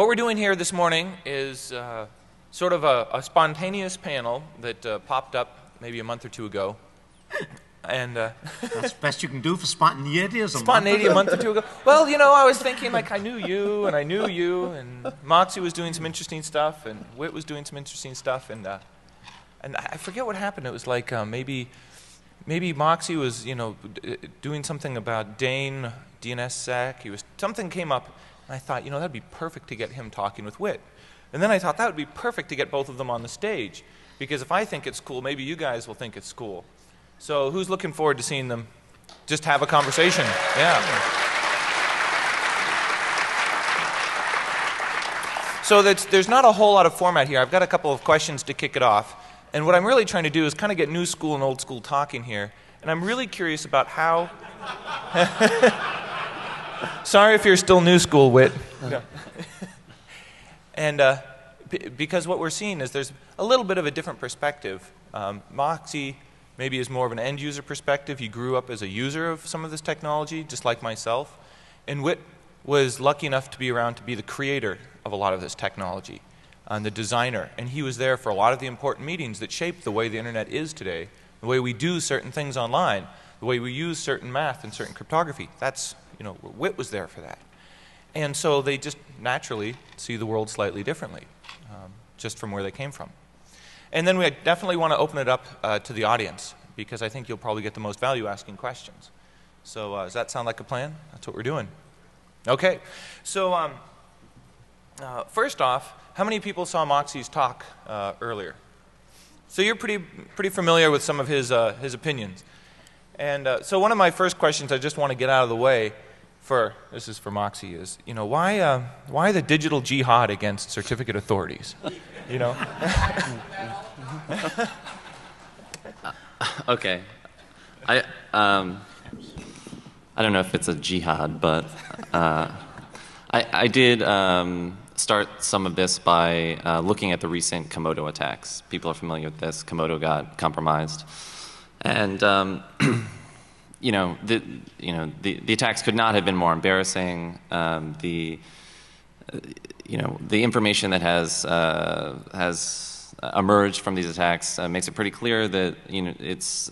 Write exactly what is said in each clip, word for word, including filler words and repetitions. What we're doing here this morning is uh, sort of a, a spontaneous panel that uh, popped up maybe a month or two ago. And uh, that's the best you can do for spontaneity. Spontaneity a month or two ago. Well, you know, I was thinking, like, I knew you, and I knew you, and Moxie was doing some interesting stuff, and Whit was doing some interesting stuff, and uh, and I forget what happened. It was like uh, maybe maybe Moxie was, you know, d doing something about Dane D N S S E C. He was something came up, and I thought, you know, that'd be perfect to get him talking with Whit. And then I thought that would be perfect to get both of them on the stage, because if I think it's cool, maybe you guys will think it's cool. So who's looking forward to seeing them just have a conversation? Yeah. So that's, there's not a whole lot of format here. I've got a couple of questions to kick it off. And what I'm really trying to do is kind of get new school and old school talking here. And I'm really curious about how... Sorry if you're still new school, Whit. No. And uh, b because what we're seeing is there's a little bit of a different perspective. Um, Moxie... maybe is more of an end user perspective. He grew up as a user of some of this technology, just like myself. And Whit was lucky enough to be around to be the creator of a lot of this technology and the designer. And he was there for a lot of the important meetings that shaped the way the internet is today, the way we do certain things online, the way we use certain math and certain cryptography. That's, you know, Whit was there for that. And so they just naturally see the world slightly differently, um, just from where they came from. And then we definitely want to open it up uh, to the audience, because I think you'll probably get the most value asking questions. So uh, does that sound like a plan? That's what we're doing. Okay. So um, uh, first off, how many people saw Moxie's talk uh, earlier? So you're pretty, pretty familiar with some of his, uh, his opinions. And uh, so one of my first questions I just want to get out of the way for, this is for Moxie, is, you know, why, uh, why the digital jihad against certificate authorities? You know? Okay. I, um, I don't know if it's a jihad, but uh, I, I did um, start some of this by uh, looking at the recent Comodo attacks. People are familiar with this. Comodo got compromised. And, um, you know, the, you know the, the attacks could not have been more embarrassing. Um, the... You know, the information that has uh, has emerged from these attacks uh, makes it pretty clear that, you know, it's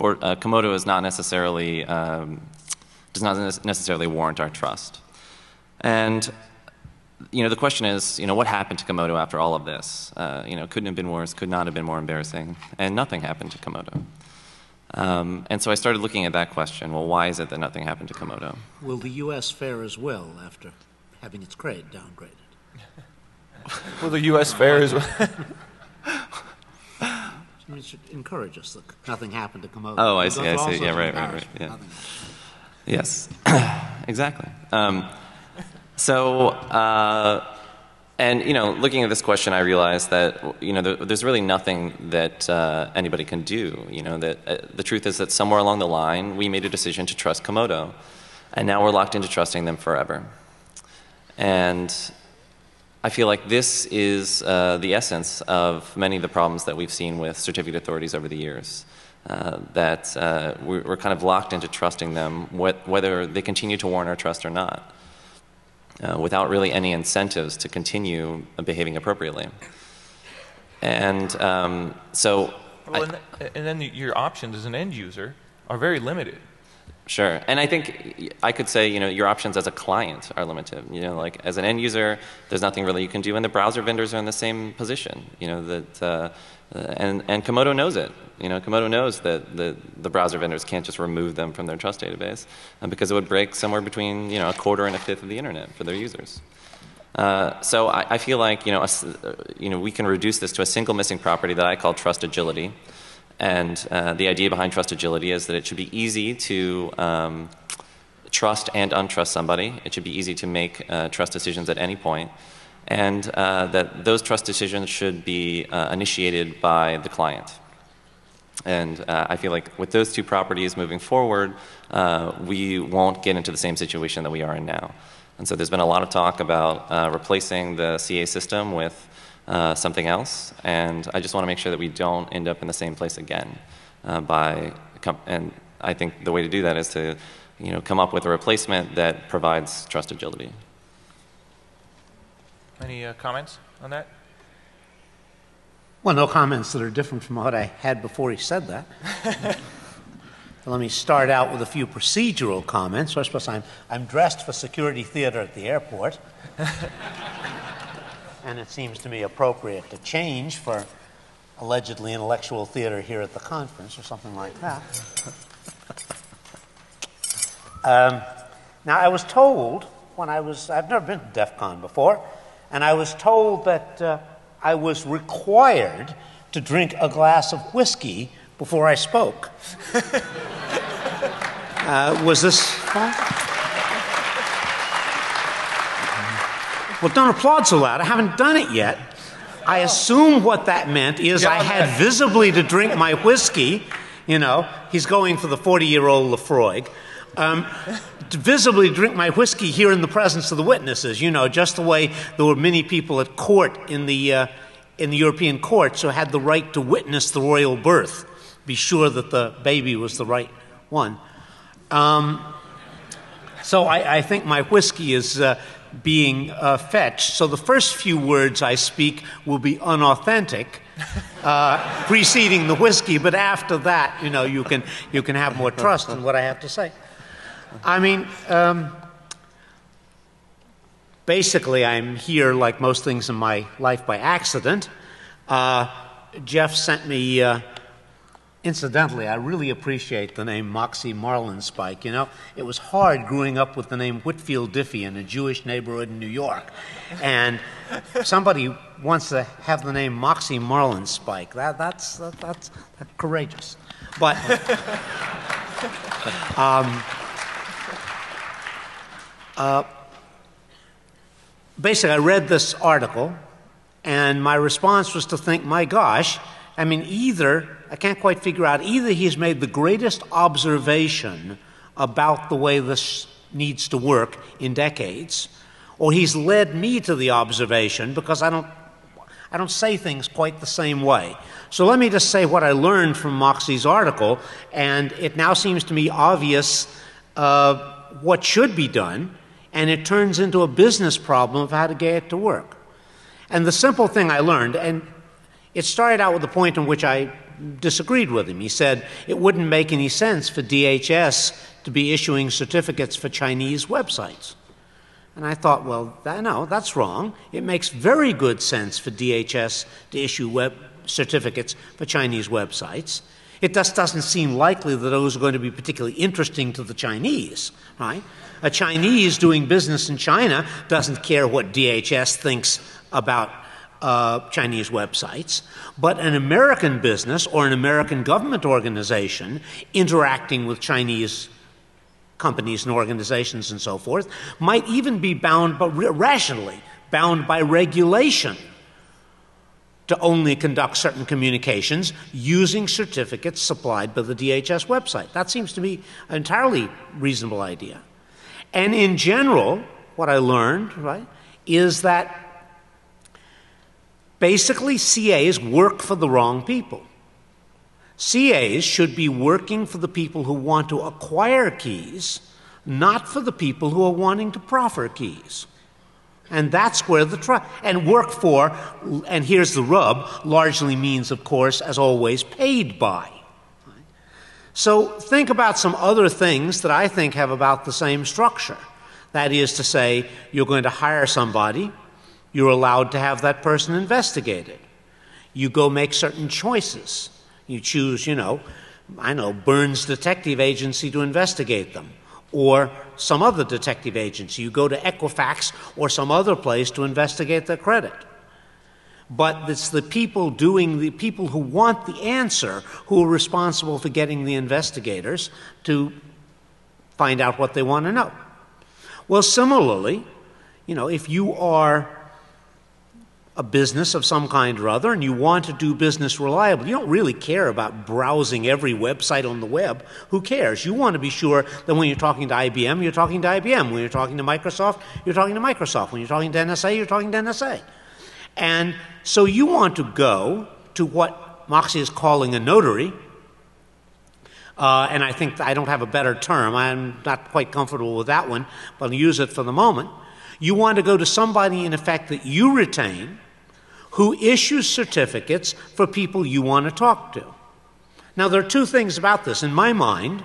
uh, Comodo is not necessarily um, does not necessarily warrant our trust. And, you know, the question is, you know, what happened to Comodo after all of this? Uh, you know, couldn't have been worse. Could not have been more embarrassing. And nothing happened to Comodo. Um, and so I started looking at that question. Well, why is it that nothing happened to Comodo? Will the U S fare as well after having its grade downgraded? Well, the U S fare is... It should encourage us that nothing happened to Comodo. Oh, I see, I see. Yeah, right, right, right. Yeah. Yes, exactly. Um, so, uh, and, you know, looking at this question, I realized that, you know, there, there's really nothing that uh, anybody can do. You know, that uh, the truth is that somewhere along the line, we made a decision to trust Comodo, and now we're locked into trusting them forever. And I feel like this is uh, the essence of many of the problems that we've seen with certificate authorities over the years, uh, that uh, we're kind of locked into trusting them, wh whether they continue to warrant our trust or not, uh, without really any incentives to continue behaving appropriately. And um, so... Well, I, and, th and then your options as an end user are very limited. Sure, and I think I could say, you know, your options as a client are limited. You know, like as an end user, there's nothing really you can do, and the browser vendors are in the same position. You know that, uh, and and Comodo knows it. You know, Comodo knows that the the browser vendors can't just remove them from their trust database, um, because it would break somewhere between, you know, a quarter and a fifth of the internet for their users. Uh, so I, I feel like, you know, a, you know, we can reduce this to a single missing property that I call trust agility. And uh, the idea behind trust agility is that it should be easy to um, trust and untrust somebody. It should be easy to make uh, trust decisions at any point. And uh, that those trust decisions should be uh, initiated by the client. And uh, I feel like with those two properties moving forward, uh, we won't get into the same situation that we are in now. And so there's been a lot of talk about uh, replacing the C A system with Uh, something else, and I just want to make sure that we don't end up in the same place again. Uh, by and I think the way to do that is to, you know, come up with a replacement that provides trust agility. Any uh, comments on that? Well, no comments that are different from what I had before he said that. Let me start out with a few procedural comments. First of all, I'm, I'm dressed for security theater at the airport. And it seems to me appropriate to change for allegedly intellectual theater here at the conference or something like that. um, now, I was told when I was, I've never been to DEF CON before, and I was told that uh, I was required to drink a glass of whiskey before I spoke. uh, was this fun? Well, don't applaud so loud. I haven't done it yet. I assume what that meant is yeah, I had okay. visibly to drink my whiskey. You know, he's going for the forty-year-old Lefroy. Um, to visibly drink my whiskey here in the presence of the witnesses, you know, just the way there were many people at court in the, uh, in the European courts who had the right to witness the royal birth, be sure that the baby was the right one. Um, so I, I think my whiskey is uh, being uh, fetched. So the first few words I speak will be unauthentic, uh, preceding the whiskey, but after that, you know, you can, you can have more trust in what I have to say. I mean, um, basically, I'm here, like most things in my life, by accident. Uh, Jeff sent me, uh, incidentally, I really appreciate the name Moxie Marlinspike. You know, it was hard growing up with the name Whitfield Diffie in a Jewish neighborhood in New York. And somebody wants to have the name Moxie Marlinspike. That, that's, that, that's that's courageous. But... um, Uh, basically, I read this article, and my response was to think, my gosh, I mean, either, I can't quite figure out, either he's made the greatest observation about the way this needs to work in decades, or he's led me to the observation, because I don't, I don't say things quite the same way. So let me just say what I learned from Moxie's article, and it now seems to me obvious uh, what should be done. And it turns into a business problem of how to get it to work. And the simple thing I learned, and it started out with the point in which I disagreed with him. He said it wouldn't make any sense for D H S to be issuing certificates for Chinese websites. And I thought, well, that, no, that's wrong. It makes very good sense for D H S to issue web certificates for Chinese websites. It just doesn't seem likely that those are going to be particularly interesting to the Chinese, right? A Chinese doing business in China doesn't care what D H S thinks about uh, Chinese websites, but an American business or an American government organization interacting with Chinese companies and organizations and so forth might even be bound, but rationally bound by regulation, to only conduct certain communications using certificates supplied by the D H S website. That seems to me an entirely reasonable idea. And in general, what I learned, right, is that basically C As work for the wrong people. C As should be working for the people who want to acquire keys, not for the people who are wanting to proffer keys. And that's where the tr- and work for, and here's the rub, largely means, of course, as always, paid by. So think about some other things that I think have about the same structure. That is to say, you're going to hire somebody, you're allowed to have that person investigated. You go make certain choices. You choose, you know, I know, Burns Detective Agency to investigate them, or some other detective agency. You go to Equifax or some other place to investigate their credit. But it's the people doing, the people who want the answer who are responsible for getting the investigators to find out what they want to know. Well, similarly, you know, if you are a business of some kind or other and you want to do business reliably, you don't really care about browsing every website on the web. Who cares? You want to be sure that when you're talking to I B M, you're talking to I B M. When you're talking to Microsoft, you're talking to Microsoft. When you're talking to N S A, you're talking to N S A. And so you want to go to what Moxie is calling a notary, uh, and I think I don't have a better term. I'm not quite comfortable with that one, but I'll use it for the moment. You want to go to somebody, in effect, that you retain, who issues certificates for people you want to talk to. Now, there are two things about this. In my mind,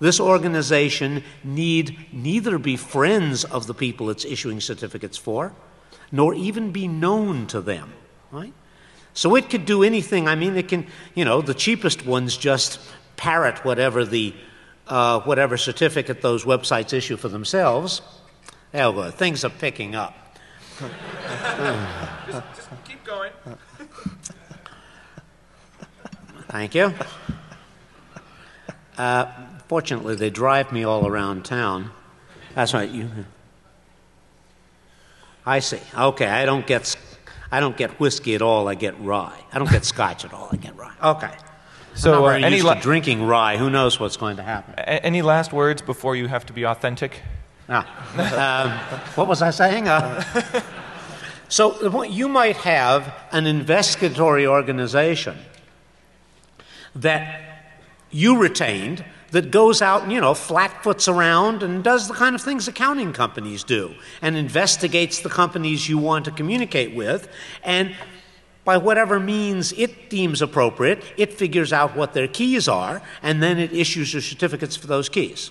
this organization need neither be friends of the people it's issuing certificates for, nor even be known to them, right? So it could do anything. I mean, it can, you know, the cheapest ones just parrot whatever the, uh, whatever certificate those websites issue for themselves. There we go. Things are picking up. just, just keep going. Thank you. Uh, fortunately, they drive me all around town. That's right. You. I see. Okay, I don't get, I don't get whiskey at all. I get rye. I don't get scotch at all. I get rye. Okay. So I'm not very uh, any used to drinking rye. Who knows what's going to happen? A any last words before you have to be authentic? Ah. um, what was I saying? Uh, so you might have an investigatory organization that you retained that goes out and, you know, flatfoots around and does the kind of things accounting companies do and investigates the companies you want to communicate with, and by whatever means it deems appropriate, it figures out what their keys are, and then it issues your certificates for those keys.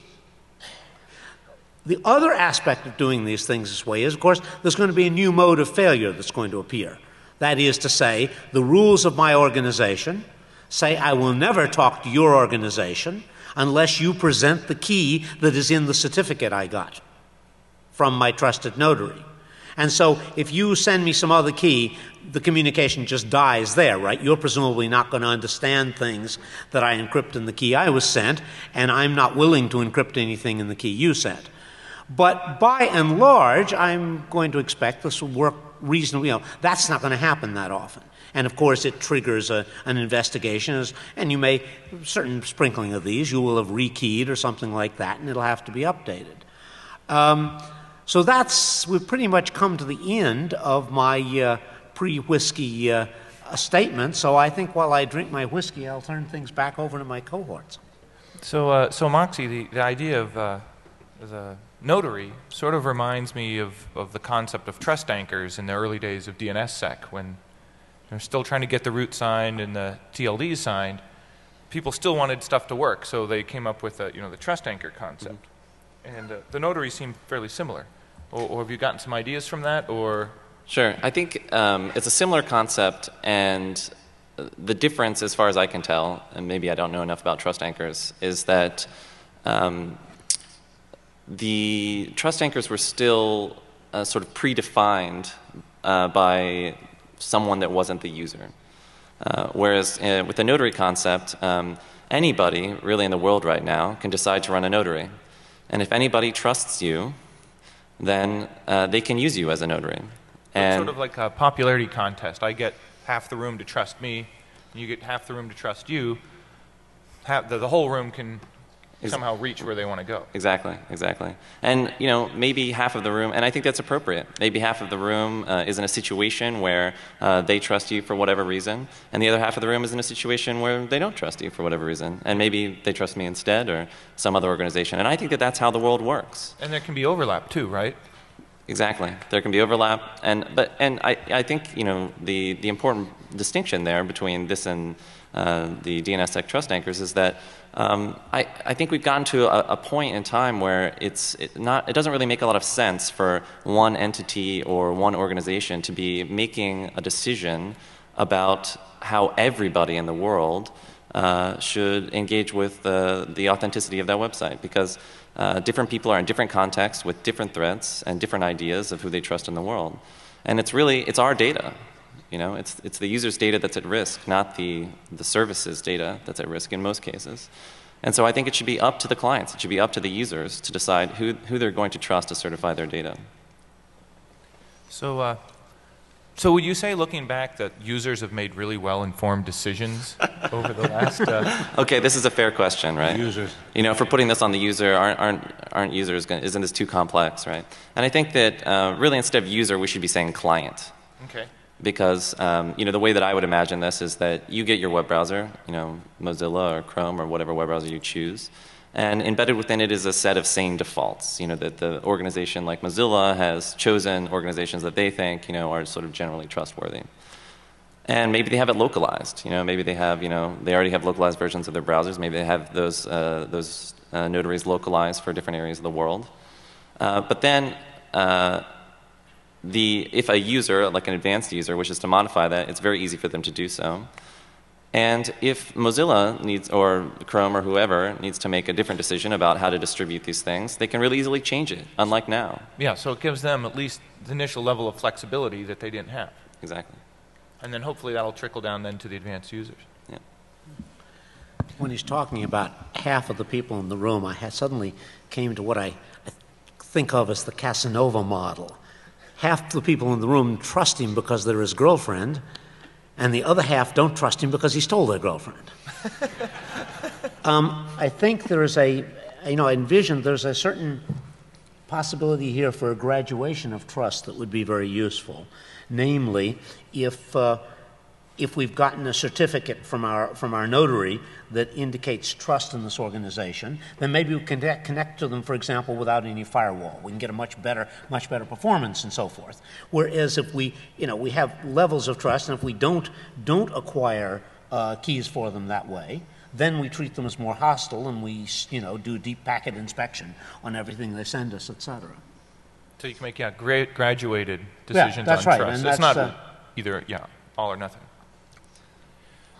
The other aspect of doing these things this way is, of course, there's going to be a new mode of failure that's going to appear. That is to say, the rules of my organization say I will never talk to your organization unless you present the key that is in the certificate I got from my trusted notary. And so if you send me some other key, the communication just dies there, right? You're presumably not going to understand things that I encrypt in the key I was sent, and I'm not willing to encrypt anything in the key you sent. But by and large, I'm going to expect this will work reasonably. You know, that's not going to happen that often. And of course, it triggers a, an investigation, and you may, certain sprinkling of these, you will have rekeyed or something like that, and it'll have to be updated. Um, so that's, we've pretty much come to the end of my uh, pre-whiskey uh, statement. So I think while I drink my whiskey, I'll turn things back over to my cohorts. So, uh, so Moxie, the, the idea of uh, the notary sort of reminds me of, of the concept of trust anchors in the early days of D N S S E C, when they're still trying to get the root signed and the T L D signed. People still wanted stuff to work, so they came up with a, you know, the trust anchor concept. Mm-hmm. And uh, the notary seemed fairly similar. Or, or have you gotten some ideas from that? Or Sure. I think um, it's a similar concept, and the difference, as far as I can tell, and maybe I don't know enough about trust anchors, is that um, the trust anchors were still uh, sort of predefined uh, by someone that wasn't the user. Uh, whereas uh, with the notary concept, um, anybody really in the world right now can decide to run a notary. And if anybody trusts you, then uh, they can use you as a notary. And it's sort of like a popularity contest. I get half the room to trust me, and you get half the room to trust you. Half, the, the whole room can somehow reach where they want to go. Exactly, exactly. And, you know, maybe half of the room, and I think that's appropriate, maybe half of the room uh, is in a situation where uh, they trust you for whatever reason, and the other half of the room is in a situation where they don't trust you for whatever reason, and maybe they trust me instead or some other organization. And I think that that's how the world works. And there can be overlap too, right? Exactly. There can be overlap. And, but, and I, I think, you know, the, the important distinction there between this and uh, the D N S S E C trust anchors is that Um, I, I think we've gotten to a, a point in time where it's it not, it doesn't really make a lot of sense for one entity or one organization to be making a decision about how everybody in the world uh, should engage with the, the authenticity of that website, because uh, different people are in different contexts with different threats and different ideas of who they trust in the world. And it's really, it's our data. You know, it's, it's the user's data that's at risk, not the, the service's data that's at risk in most cases. And so I think it should be up to the clients. It should be up to the users to decide who, who they're going to trust to certify their data. So, uh, so would you say, looking back, that users have made really well-informed decisions over the last... Uh, okay, this is a fair question, right? Users. You know, if we're putting this on the user, aren't, aren't, aren't users going to... Isn't this too complex, right? And I think that uh, really instead of user, we should be saying client. Okay. Because um, you know, the way that I would imagine this is that you get your web browser, you know, Mozilla or Chrome or whatever web browser you choose, And embedded within it is a set of sane defaults, you know, that the organization like Mozilla has chosen organizations that they think, you know, are sort of generally trustworthy. And maybe they have it localized, you know, maybe they have, you know, they already have localized versions of their browsers, maybe they have those, uh, those uh, notaries localized for different areas of the world. Uh, but then, uh, the, if a user, like an advanced user, wishes to modify that, it's very easy for them to do so. And if Mozilla needs, or Chrome or whoever, needs to make a different decision about how to distribute these things, they can really easily change it, unlike now. Yeah, so it gives them at least the initial level of flexibility that they didn't have. Exactly. And then hopefully that'll trickle down then to the advanced users. Yeah. When he's talking about half of the people in the room, I suddenly came to what I think of as the Casanova model. Half the people in the room trust him because they're his girlfriend, and the other half don't trust him because he stole their girlfriend. um, I think there is a, you know, I envision there's a certain possibility here for a graduation of trust that would be very useful. Namely, if, uh, if we've gotten a certificate from our, from our notary that indicates trust in this organization, then maybe we can connect to them, for example, without any firewall. We can get a much better, much better performance and so forth. Whereas if we, you know, we have levels of trust, and if we don't, don't acquire uh, keys for them that way, then we treat them as more hostile, and we, you know, do deep packet inspection on everything they send us, et cetera. So you can make, yeah, great graduated decisions, yeah, that's on right. trust. And that's, it's not uh, either, yeah, all or nothing.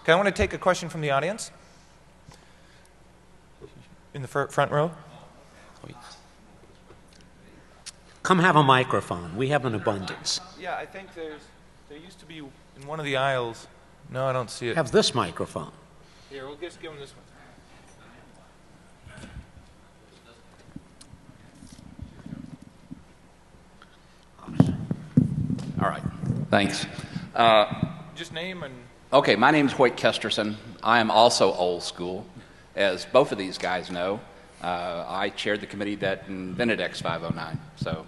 Okay, I want to take a question from the audience. In the fr front row. Come have a microphone. We have an abundance. Yeah, I think there's, there used to be in one of the aisles. No, I don't see it. Have this microphone. Here, we'll just give them this one. All right. Thanks. Uh, just name and... Okay, my name is Hoyt Kesterson. I am also old school. As both of these guys know, uh, I chaired the committee that invented X five oh nine. So,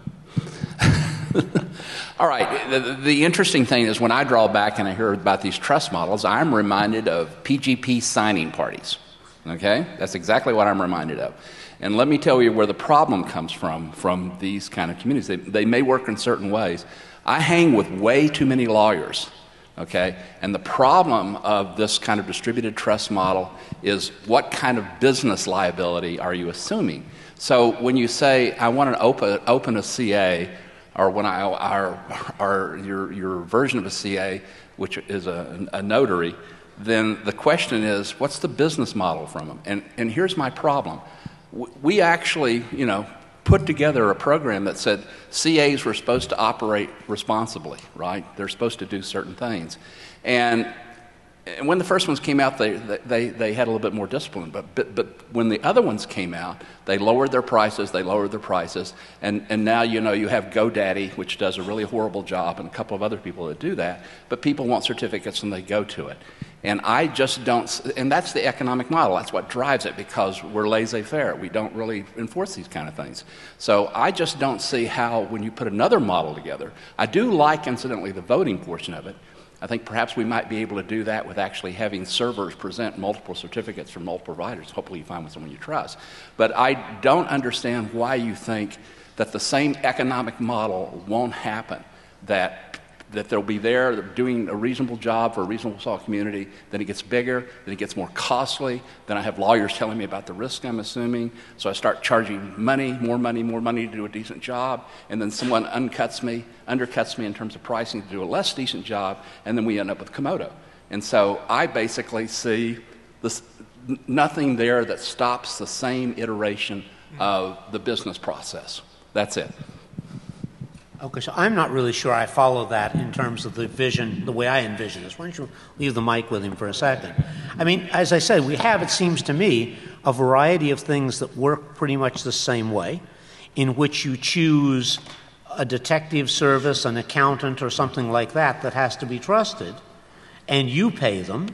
all right, the, the interesting thing is when I draw back and I hear about these trust models, I'm reminded of P G P signing parties, okay? That's exactly what I'm reminded of. And let me tell you where the problem comes from, from these kind of communities. They, they may work in certain ways. I hang with way too many lawyers. Okay, and the problem of this kind of distributed trust model is what kind of business liability are you assuming? So when you say, I want to open, open a C A, or when I, or, or your, your version of a C A, which is a, a notary, then the question is, what's the business model from them? And, and here's my problem. We actually, you know, put together a program that said C As were supposed to operate responsibly, right? They're supposed to do certain things. And, and when the first ones came out, they, they, they had a little bit more discipline. But, but, but when the other ones came out, they lowered their prices, they lowered their prices. And, and now, you know, you have GoDaddy, which does a really horrible job, and a couple of other people that do that. But people want certificates and they go to it. And I just don't, and that's the economic model. That's what drives it, because we're laissez-faire. We don't really enforce these kind of things. So I just don't see how, when you put another model together, I do like, incidentally, the voting portion of it. I think perhaps we might be able to do that with actually having servers present multiple certificates from multiple providers. Hopefully you find with someone you trust. But I don't understand why you think that the same economic model won't happen, that that they'll be there doing a reasonable job for a reasonable small community, then it gets bigger, then it gets more costly, then I have lawyers telling me about the risk I'm assuming, so I start charging money, more money, more money to do a decent job, and then someone uncuts me, undercuts me in terms of pricing to do a less decent job, and then we end up with Comodo. And so I basically see this, nothing there that stops the same iteration of the business process. That's it. Okay, so I'm not really sure I follow that in terms of the vision, the way I envision this. Why don't you leave the mic with him for a second? I mean, as I say, we have, it seems to me, a variety of things that work pretty much the same way, in which you choose a detective service, an accountant, or something like that that has to be trusted, and you pay them,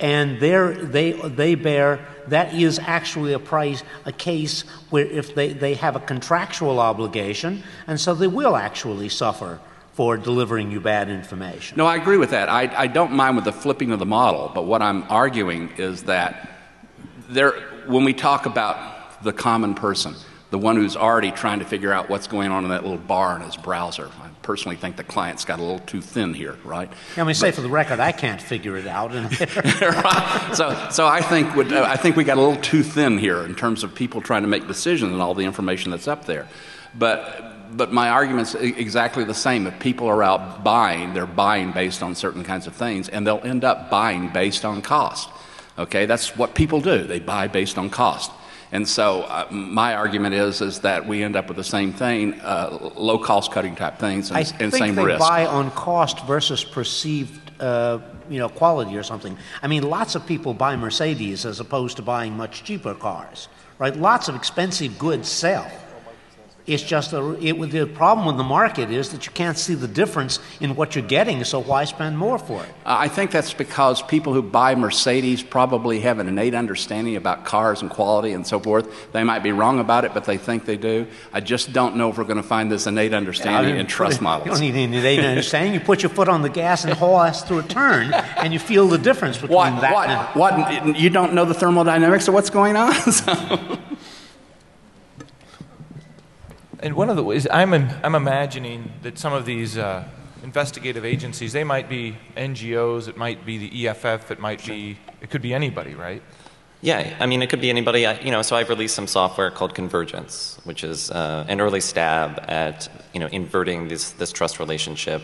and they, they bear, that is actually a price, a case where if they, they have a contractual obligation, and so they will actually suffer for delivering you bad information. No, I agree with that. I, I don't mind with the flipping of the model, but what I'm arguing is that there, when we talk about the common person, the one who's already trying to figure out what's going on in that little bar in his browser, I personally think the client's got a little too thin here, right? Yeah, I mean, say but, for the record, I can't figure it out. In right? So, so I think would, uh, I think we got a little too thin here in terms of people trying to make decisions and all the information that's up there. But. But my argument's exactly the same. If people are out buying, they're buying based on certain kinds of things, and they'll end up buying based on cost. Okay, that's what people do. They buy based on cost. And so uh, my argument is is that we end up with the same thing, uh, low cost cutting type things, and, and same risk. I think they buy on cost versus perceived uh, you know, quality or something. I mean, lots of people buy Mercedes as opposed to buying much cheaper cars, right? Lots of expensive goods sell. It's just a, it, the problem with the market is that you can't see the difference in what you're getting, so why spend more for it? I think that's because people who buy Mercedes probably have an innate understanding about cars and quality and so forth. They might be wrong about it, but they think they do. I just don't know if we're going to find this innate understanding yeah, in trust it, models. You don't need any innate understanding. You put your foot on the gas and haul ass through a turn, and you feel the difference between what, that what, and... What, you don't know the thermodynamics of what's going on? So. And one of the ways I'm, in, I'm imagining that some of these uh, investigative agencies, they might be N G Os, it might be the E F F, it might be, it could be anybody, right? Yeah, I mean, it could be anybody. I, you know, so I've released some software called Convergence, which is uh, an early stab at, you know, inverting this, this trust relationship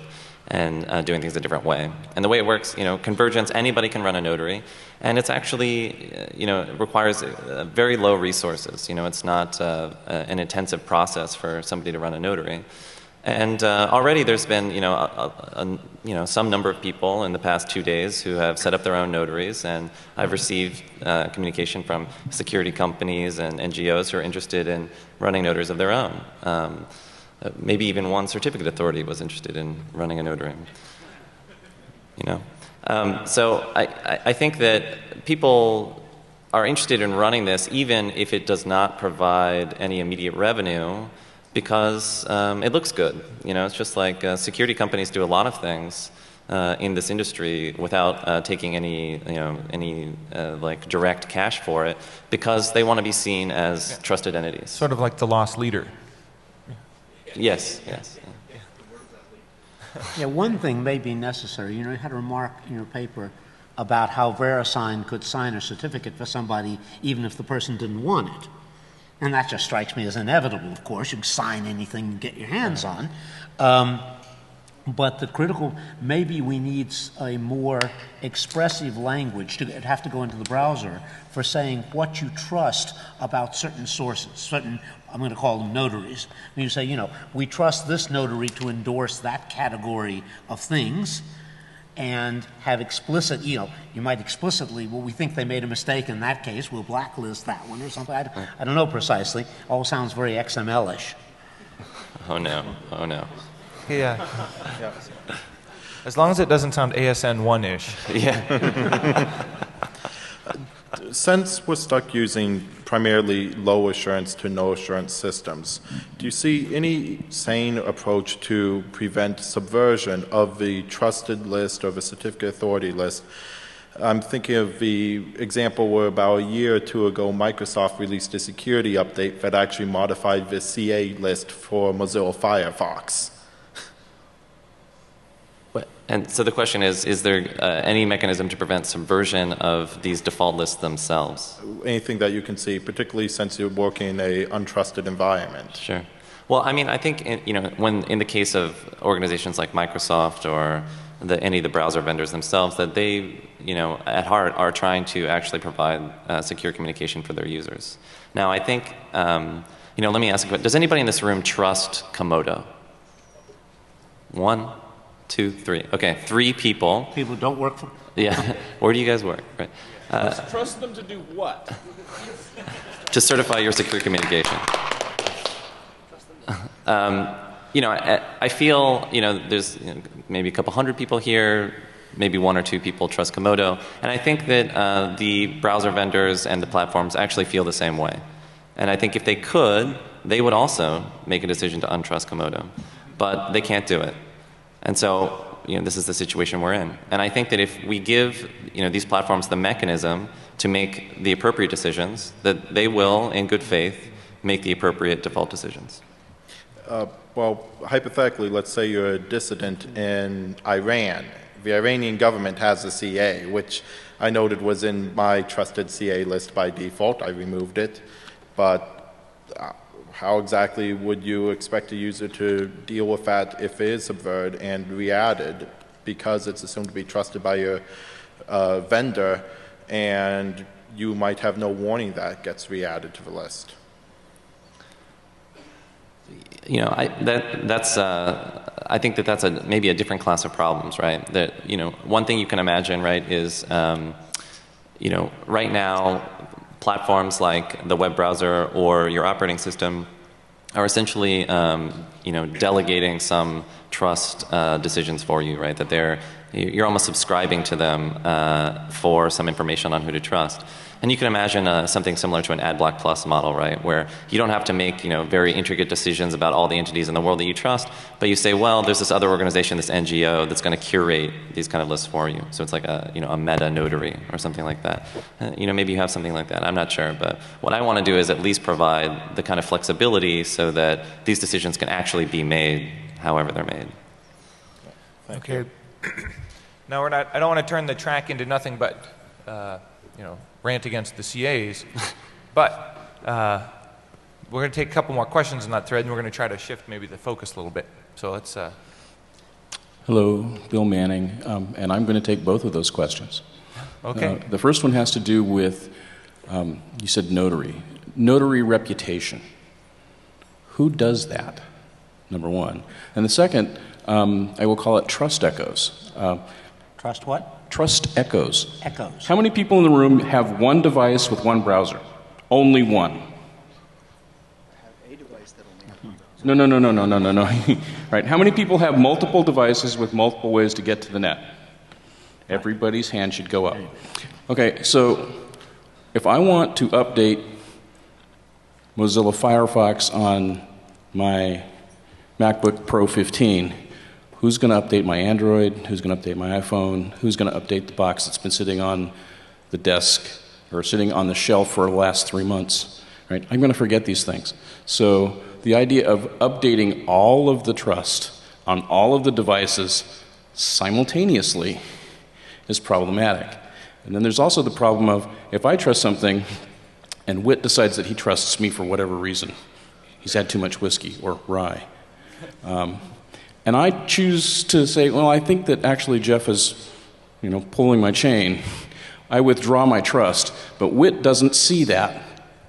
and uh, doing things a different way. And the way it works, you know, Convergence, anybody can run a notary, and it's actually, you know, it requires uh, very low resources. You know, it's not uh, uh, an intensive process for somebody to run a notary. And uh, already there's been, you know, a, a, you know, some number of people in the past two days who have set up their own notaries, and I've received uh, communication from security companies and N G Os who are interested in running notaries of their own. Um, Uh, maybe even one certificate authority was interested in running a notary. You know? Um, so I, I, I think that people are interested in running this even if it does not provide any immediate revenue, because um, it looks good. You know, it's just like uh, security companies do a lot of things uh, in this industry without uh, taking any, you know, any uh, like direct cash for it, because they want to be seen as trusted entities. Sort of like the lost leader. Yes, yes. Yeah, one thing may be necessary. You know, you had a remark in your paper about how VeriSign could sign a certificate for somebody even if the person didn't want it. And that just strikes me as inevitable, of course. You can sign anything you get your hands on. Um, but the critical, maybe we need a more expressive language to it'd have to go into the browser for saying what you trust about certain sources, certain, I'm going to call them notaries. And you say, you know, we trust this notary to endorse that category of things, and have explicit, you know, you might explicitly, well, we think they made a mistake in that case, we'll blacklist that one or something. I, I don't know precisely. All sounds very X M L-ish. Oh, no. Oh, no. Yeah. Yeah. As long as it doesn't sound A S N one-ish. Yeah. Since we're stuck using primarily low assurance to no assurance systems, do you see any sane approach to prevent subversion of the trusted list or the certificate authority list? I'm thinking of the example where about a year or two ago Microsoft released a security update that actually modified the C A list for Mozilla Firefox. And so the question is, is there uh, any mechanism to prevent subversion of these default lists themselves? Anything that you can see, particularly since you're working in an untrusted environment. Sure. Well, I mean, I think, in, you know, when in the case of organizations like Microsoft or the, any of the browser vendors themselves, that they, you know, at heart are trying to actually provide uh, secure communication for their users. Now, I think, um, you know, let me ask you, does anybody in this room trust Comodo? One? Two, three. Okay, three people. People don't work for. Yeah. Where do you guys work? Right. Uh, trust them to do what? To certify your secure communication. Um, you know, I, I feel you know there's you know, maybe a couple hundred people here, maybe one or two people trust Comodo, and I think that uh, the browser vendors and the platforms actually feel the same way, and I think if they could, they would also make a decision to untrust Comodo, but they can't do it. And so, you know, this is the situation we're in. And I think that if we give, you know, these platforms the mechanism to make the appropriate decisions, that they will, in good faith, make the appropriate default decisions. Uh, well, hypothetically, let's say you're a dissident in Iran. The Iranian government has a C A, which I noted was in my trusted C A list by default. I removed it. But uh, how exactly would you expect a user to deal with that if it is subverted and re-added, because it's assumed to be trusted by your uh, vendor, and you might have no warning that it gets re-added to the list? You know, I, that, that's, uh, I think that that's a, maybe a different class of problems, right? That, you know, one thing you can imagine, right, is, um, you know, right now, platforms like the web browser or your operating system are essentially, um, you know, delegating some trust uh, decisions for you, right? That they're, you're almost subscribing to them uh, for some information on who to trust. And you can imagine uh, something similar to an AdBlock Plus model, right, where you don't have to make, you know, very intricate decisions about all the entities in the world that you trust, but you say, well, there's this other organization, this N G O, that's going to curate these kind of lists for you. So it's like a, you know, a meta notary or something like that. Uh, you know, maybe you have something like that. I'm not sure. But what I want to do is at least provide the kind of flexibility so that these decisions can actually be made however they're made. Thank okay. Now we're not, I don't want to turn the track into nothing but, uh, you know, rant against the C As, but uh, we're going to take a couple more questions on that thread, and we're going to try to shift maybe the focus a little bit. So let's... Uh... Hello, Bill Manning, um, and I'm going to take both of those questions. Okay. Uh, the first one has to do with, um, you said notary. Notary reputation. Who does that, number one? And the second, um, I will call it trust echoes. Uh, trust what? Trust echoes. Echoes. How many people in the room have one device with one browser? Only one. I have a device that only has one browser. No, no, no, no, no, no, no, no. Right. How many people have multiple devices with multiple ways to get to the net? Everybody's hand should go up. Okay, so if I want to update Mozilla Firefox on my MacBook Pro fifteen, who's going to update my Android? Who's going to update my iPhone? Who's going to update the box that's been sitting on the desk or sitting on the shelf for the last three months? Right? I'm going to forget these things. So the idea of updating all of the trust on all of the devices simultaneously is problematic. And then there's also the problem of, if I trust something and Whit decides that he trusts me for whatever reason, he's had too much whiskey or rye. Um, And I choose to say, well, I think that actually Jeff is, you know, pulling my chain. I withdraw my trust. But Whit doesn't see that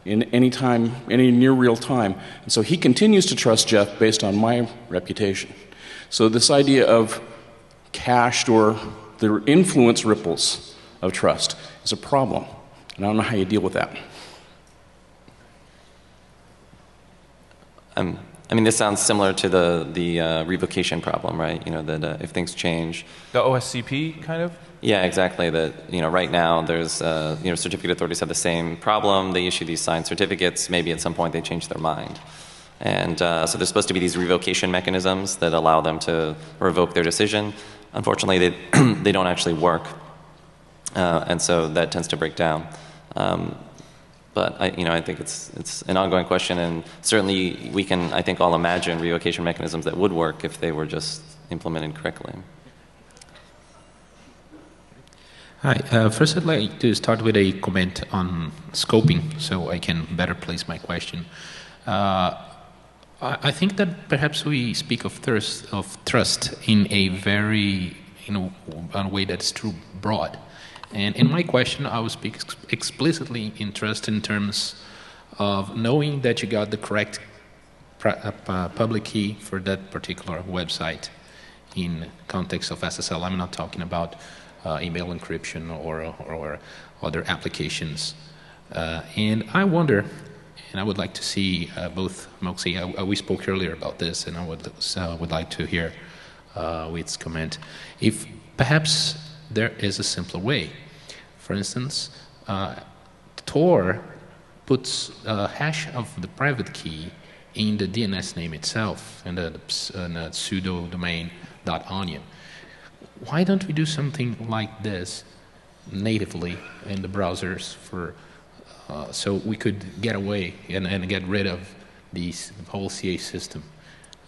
in any time, any near real time. And so he continues to trust Jeff based on my reputation. So this idea of cached or the influence ripples of trust is a problem. And I don't know how you deal with that. Um. I mean, this sounds similar to the the uh, revocation problem, right? You know, that uh, if things change, the O S C P kind of. Yeah, exactly. That, you know, right now there's uh, you know, certificate authorities have the same problem. They issue these signed certificates. Maybe at some point they change their mind, and uh, so there's supposed to be these revocation mechanisms that allow them to revoke their decision. Unfortunately, they they don't actually work, uh, and so that tends to break down. Um, But I, you know, I think it's it's an ongoing question, and certainly we can, I think, all imagine revocation mechanisms that would work if they were just implemented correctly. Hi. Uh, first, I'd like to start with a comment on scoping, so I can better place my question. Uh, I, I think that perhaps we speak of thirst of trust in a very, you know, a way that's too broad. And in my question, I will speak ex explicitly in trust in terms of knowing that you got the correct uh, public key for that particular website in context of S S L. I'm not talking about uh, email encryption or, or, or other applications. Uh, and I wonder, and I would like to see uh, both Moxie, I, I, we spoke earlier about this, and I would, uh, would like to hear uh, Whit's comment. If perhaps there is a simpler way. For instance, uh, Tor puts a hash of the private key in the D N S name itself, in the, in the pseudo domain dot onion. why don't we do something like this natively in the browsers for uh, so we could get away and, and get rid of these whole C A system?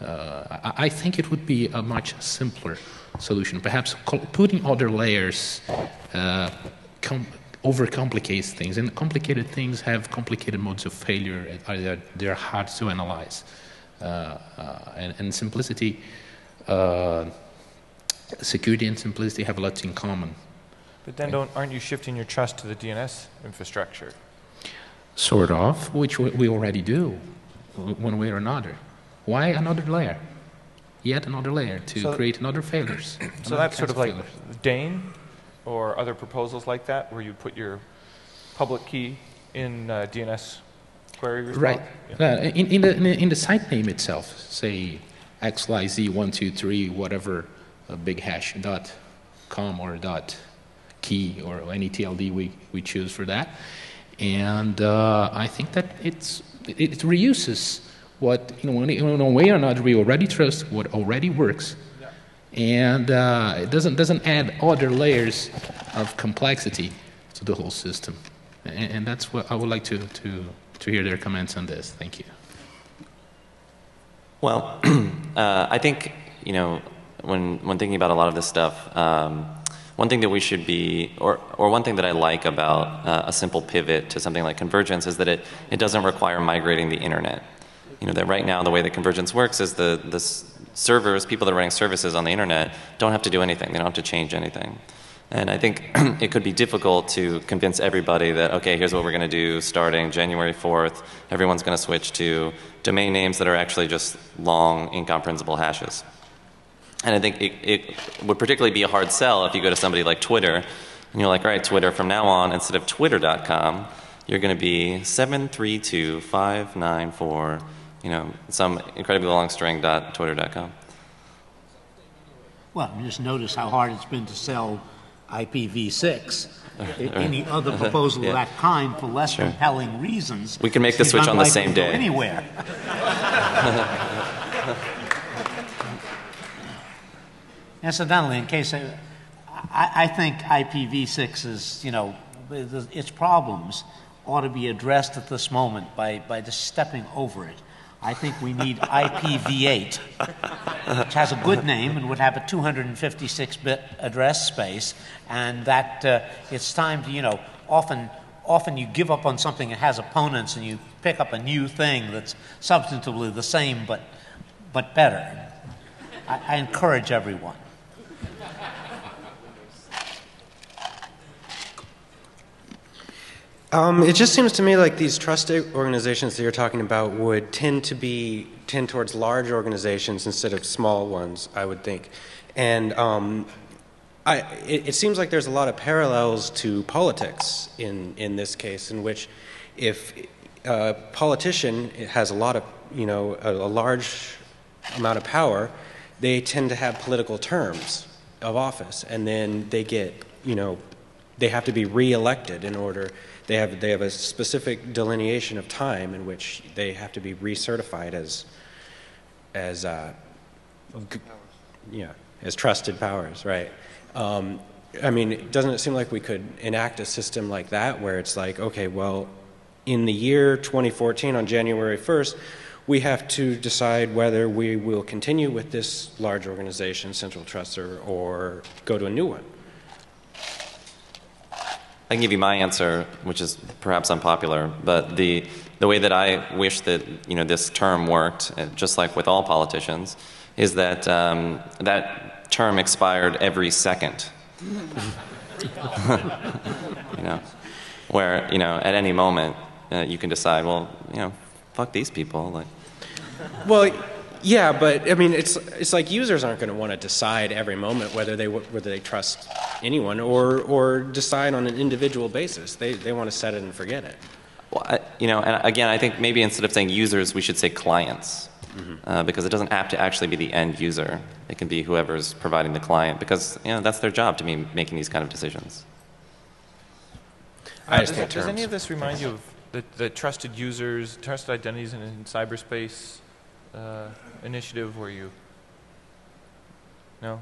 Uh, I, I think it would be a much simpler solution. Perhaps putting other layers uh, com overcomplicates things, and complicated things have complicated modes of failure. They're, they're hard to analyze. Uh, uh, and, and simplicity, uh, security and simplicity have lots in common. But then, don't, aren't you shifting your trust to the D N S infrastructure? Sort of, which we already do, one way or another. Why another layer? Yet another layer to so, create another failures. So that's sort of, of like failures. Dane or other proposals like that, where you put your public key in uh, D N S query response? Right. Yeah. Uh, in, in, the, in the site name itself, say X Y Z one two three whatever uh, big hash dot com or dot key or any T L D we, we choose for that. And uh, I think that it's, it, it reuses what, you know, in a way or another, we already trust what already works, yeah. and uh, it doesn't doesn't add other layers of complexity to the whole system. And, and that's what I would like to to to hear their comments on this. Thank you. Well, uh, I think you know when when thinking about a lot of this stuff, um, one thing that we should be, or or one thing that I like about uh, a simple pivot to something like Convergence is that it it doesn't require migrating the internet. You know, that right now the way that Convergence works is the, the servers, people that are running services on the internet, don't have to do anything. They don't have to change anything. And I think it could be difficult to convince everybody that, okay, here's what we're going to do starting January fourth. Everyone's going to switch to domain names that are actually just long, incomprehensible hashes. And I think it, it would particularly be a hard sell if you go to somebody like Twitter, and you're like, all right, Twitter, from now on, instead of twitter dot com, you're going to be seven three two five nine four. You know, some incredibly long string dot twitter dot com. Well, just notice how hard it's been to sell I P v six. Any other proposal yeah. of that kind for less sure. compelling reasons. We can make the switch on the same day. Anywhere. Incidentally, in case I, I think I P v six is, you know, its problems ought to be addressed at this moment by by just stepping over it. I think we need I P v eight, which has a good name and would have a two hundred fifty-six bit address space, and that uh, it's time to, you know, often often you give up on something that has opponents and you pick up a new thing that's substantively the same but, but better. I, I encourage everyone. Um, it just seems to me like these trust organizations that you're talking about would tend to be tend towards large organizations instead of small ones, I would think. And um, I, it, it seems like there's a lot of parallels to politics in in this case, in which if a politician has a lot of, you know, a, a large amount of power, they tend to have political terms of office, and then they get, you know, they have to be re-elected in order. They have, they have a specific delineation of time in which they have to be recertified as, as, uh, yeah, as trusted powers, right? Um, I mean, doesn't it seem like we could enact a system like that where it's like, okay, well, in the year twenty fourteen on January first, we have to decide whether we will continue with this large organization, Central Trust, or, or go to a new one? I can give you my answer, which is perhaps unpopular, but the the way that I wish that, you know, this term worked, just like with all politicians, is that um, that term expired every second. You know, where, you know, at any moment uh, you can decide, well, you know, fuck these people. Like, well, yeah, but I mean, it's it's like users aren't going to want to decide every moment whether they whether they trust anyone or or decide on an individual basis. They they want to set it and forget it. Well, I, you know, and again, I think maybe instead of saying users, we should say clients, mm-hmm. uh, because it doesn't have to actually be the end user. It can be whoever's providing the client, because, you know, that's their job to be making these kind of decisions. I just uh, does, does any of this remind you of the, the trusted users, trusted identities in, in cyberspace uh, initiative? Where you no.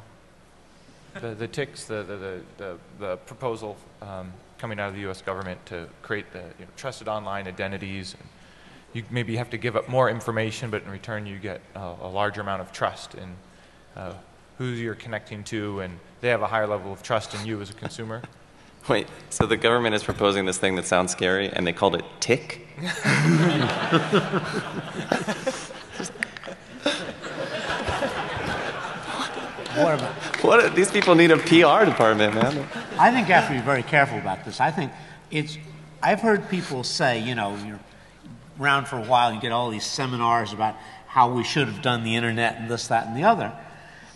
the, the ticks, the, the, the, the proposal um, coming out of the U S government to create the you know, trusted online identities. And you maybe have to give up more information, but in return you get uh, a larger amount of trust in uh, who you're connecting to, and they have a higher level of trust in you as a consumer. Wait, so the government is proposing this thing that sounds scary, and they called it tick? What about? What, these people need a P R department, man. I think you have to be very careful about this. I think it's, I've heard people say, you know, you're around for a while, you get all these seminars about how we should have done the internet and this, that, and the other.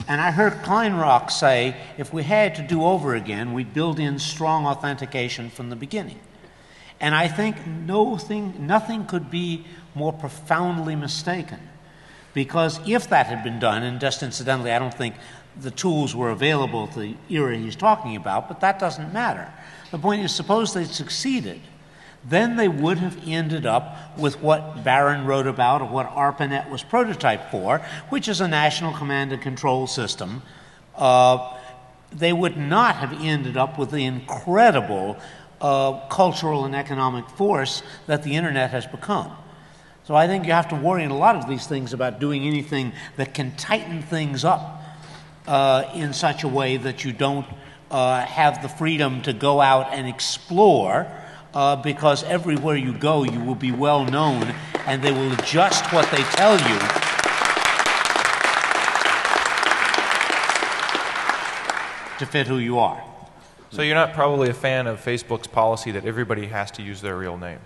And I heard Kleinrock say, if we had to do over again, we'd build in strong authentication from the beginning. And I think no thing, nothing could be more profoundly mistaken. Because if that had been done, and just incidentally, I don't think the tools were available at the era he's talking about, but that doesn't matter. The point is, suppose they'd succeeded, then they would have ended up with what Barron wrote about or what ARPANET was prototyped for, which is a national command and control system. Uh, they would not have ended up with the incredible uh, cultural and economic force that the internet has become. So I think you have to worry in a lot of these things about doing anything that can tighten things up uh, in such a way that you don't uh, have the freedom to go out and explore, uh, because everywhere you go you will be well known and they will adjust what they tell you. To fit who you are. So you're not probably a fan of Facebook's policy that everybody has to use their real name?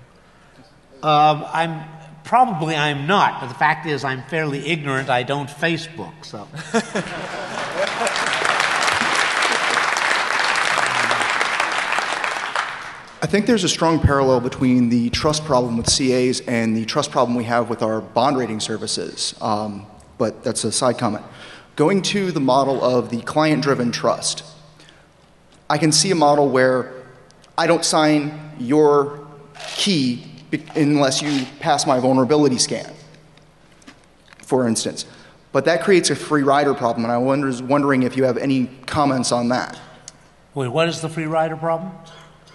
Um, I'm... Probably I'm not, but the fact is I'm fairly ignorant. I don't Facebook, so. I think there's a strong parallel between the trust problem with C As and the trust problem we have with our bond rating services, um, but that's a side comment. Going to the model of the client-driven trust, I can see a model where I don't sign your key unless you pass my vulnerability scan, for instance. But that creates a free rider problem, and I was wondering if you have any comments on that. Wait, what is the free rider problem?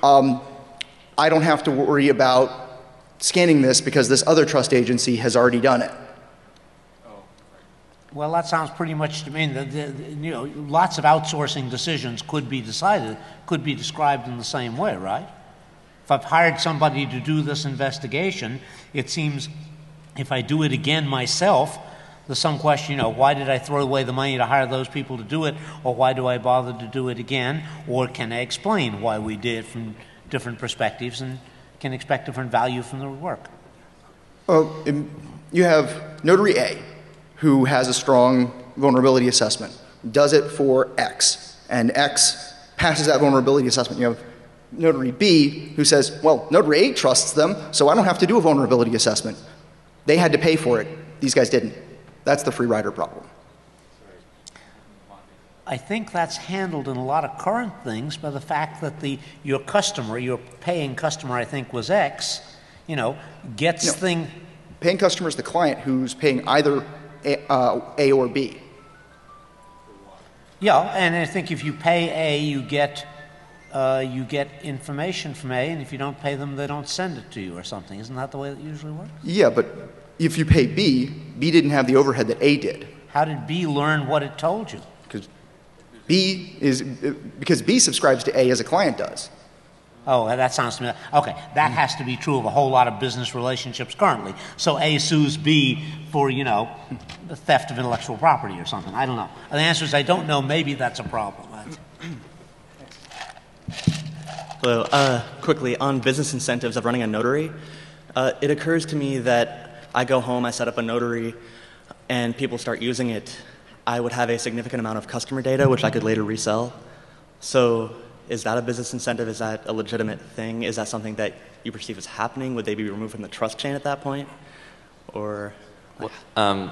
Um, I don't have to worry about scanning this because this other trust agency has already done it. Well, that sounds pretty much to me, the, the, the, you know, lots of outsourcing decisions could be decided, could be described in the same way, right? If I've hired somebody to do this investigation, it seems if I do it again myself, there's some question, you know, why did I throw away the money to hire those people to do it, or why do I bother to do it again, or can I explain why we did it from different perspectives and can expect different value from the work? Oh, you have Notary A, who has a strong vulnerability assessment, does it for X, and X passes that vulnerability assessment. You have Notary B, who says, well, Notary A trusts them, so I don't have to do a vulnerability assessment. They had to pay for it. These guys didn't. That's the free rider problem. I think that's handled in a lot of current things by the fact that the, your customer, your paying customer, I think was X, you know, gets no, thing. Paying customer is the client who's paying either A, uh, A or B. Yeah, and I think if you pay A, you get Uh, you get information from A, and if you don't pay them, they don't send it to you or something. Isn't that the way that usually works? Yeah, but if you pay B, B didn't have the overhead that A did. How did B learn what it told you? Because B is, because B subscribes to A as a client does. Oh, that sounds to me. Okay, that mm. has to be true of a whole lot of business relationships currently. So A sues B for, you know, the theft of intellectual property or something. I don't know. And the answer is I don't know. Maybe that's a problem. Hello. Uh, quickly, on business incentives of running a notary, uh, it occurs to me that I go home, I set up a notary, and people start using it. I would have a significant amount of customer data, which I could later resell. So is that a business incentive? Is that a legitimate thing? Is that something that you perceive as happening? Would they be removed from the trust chain at that point? Or like, um,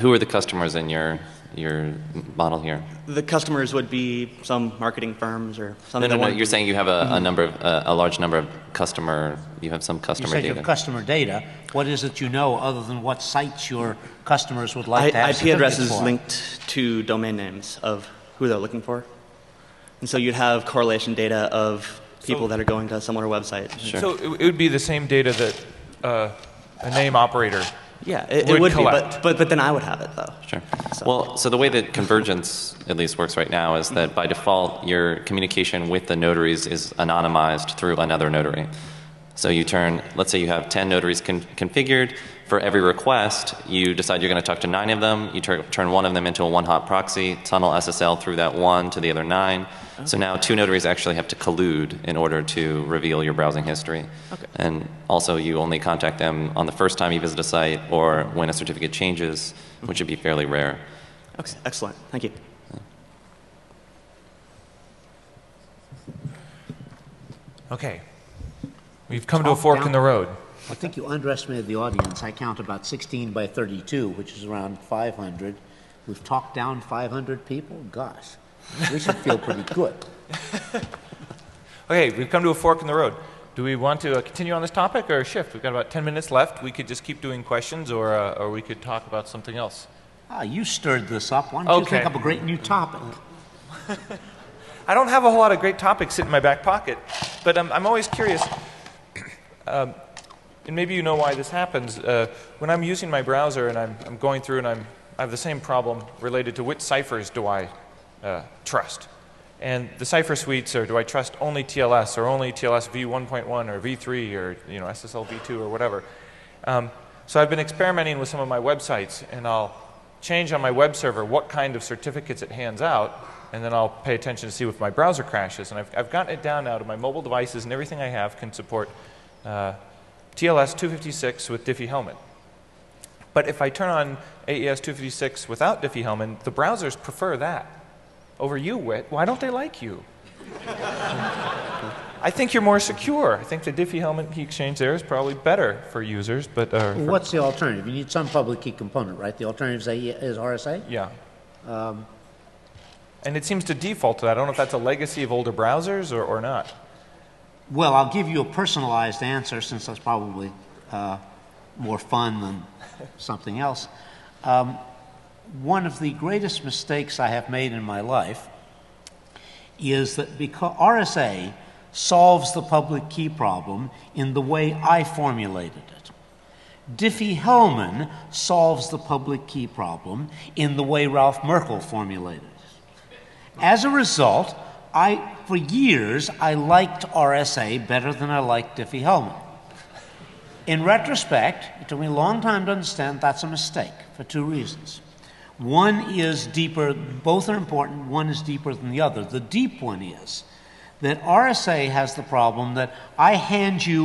who are the customers in your... your model here? The customers would be some marketing firms or something. No, no, no. You're saying you have a, a number, of, uh, a large number of customer. You have some customer data. You said you have customer data. What is it you know other than what sites your customers would like I, to have? I P addresses linked to domain names of who who they're looking for. And so you'd have correlation data of people so, that are going to similar websites. Sure. So it, it would be the same data that uh, a name operator yeah, it, would, it would collect. Be, but, but, but then I would have it, though. Sure. So. Well, so the way that convergence at least works right now is that by default, your communication with the notaries is anonymized through another notary. So you turn, let's say you have ten notaries con configured. For every request, you decide you're going to talk to nine of them. You tur turn one of them into a one-hop proxy, tunnel S S L through that one to the other nine. Okay. So now two notaries actually have to collude in order to reveal your browsing history. Okay. And also, you only contact them on the first time you visit a site or when a certificate changes, which would be fairly rare. Okay. Excellent. Thank you. Okay. We've come to a fork in the road. I think you underestimated the audience. I count about sixteen by thirty-two, which is around five hundred. We've talked down five hundred people? Gosh, we should feel pretty good. Okay, we've come to a fork in the road. Do we want to uh, continue on this topic or shift? We've got about ten minutes left. We could just keep doing questions, or, uh, or we could talk about something else. Ah, you stirred this up. Why don't okay. you think up a great new topic? I don't have a whole lot of great topics sitting in my back pocket, but um, I'm always curious. Um, and maybe you know why this happens. Uh, when I'm using my browser and I'm, I'm going through and I'm, I have the same problem related to which ciphers do I uh, trust. And the cipher suites are, do I trust only T L S or only T L S v one point one or v three or you know, S S L v two or whatever. Um, so I've been experimenting with some of my websites, and I'll change on my web server what kind of certificates it hands out, and then I'll pay attention to see if my browser crashes. And I've, I've gotten it down now to my mobile devices, and everything I have can support Uh, T L S two fifty-six with Diffie-Hellman. But if I turn on A E S two fifty-six without Diffie-Hellman, the browsers prefer that over you, Whit. Why don't they like you? I think you're more secure. I think the Diffie-Hellman key exchange there is probably better for users. But uh, well, what's the alternative? You need some public key component, right? The alternative is R S A? Yeah. Um, and it seems to default to that. I don't know if that's a legacy of older browsers or, or not. Well, I'll give you a personalized answer, since that's probably uh, more fun than something else. Um, one of the greatest mistakes I have made in my life is that because R S A solves the public key problem in the way I formulated it. Diffie-Hellman solves the public key problem in the way Ralph Merkle formulated it. As a result, I, for years, I liked R S A better than I liked Diffie-Hellman. In retrospect, it took me a long time to understand that's a mistake for two reasons. One is deeper, both are important, one is deeper than the other. The deep one is that R S A has the problem that I hand you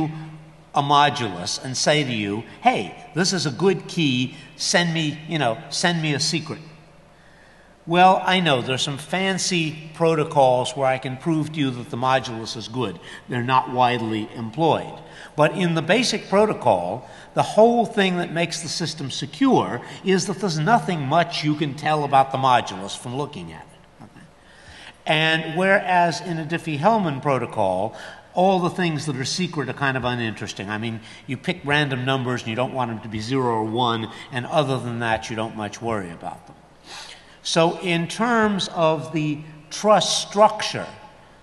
a modulus and say to you, hey, this is a good key, send me, you know, send me a secret. Well, I know there's some fancy protocols where I can prove to you that the modulus is good. They're not widely employed. But in the basic protocol, the whole thing that makes the system secure is that there's nothing much you can tell about the modulus from looking at it. Okay. And whereas in a Diffie-Hellman protocol, all the things that are secret are kind of uninteresting. I mean, you pick random numbers and you don't want them to be zero or one, and other than that, you don't much worry about them. So in terms of the trust structure,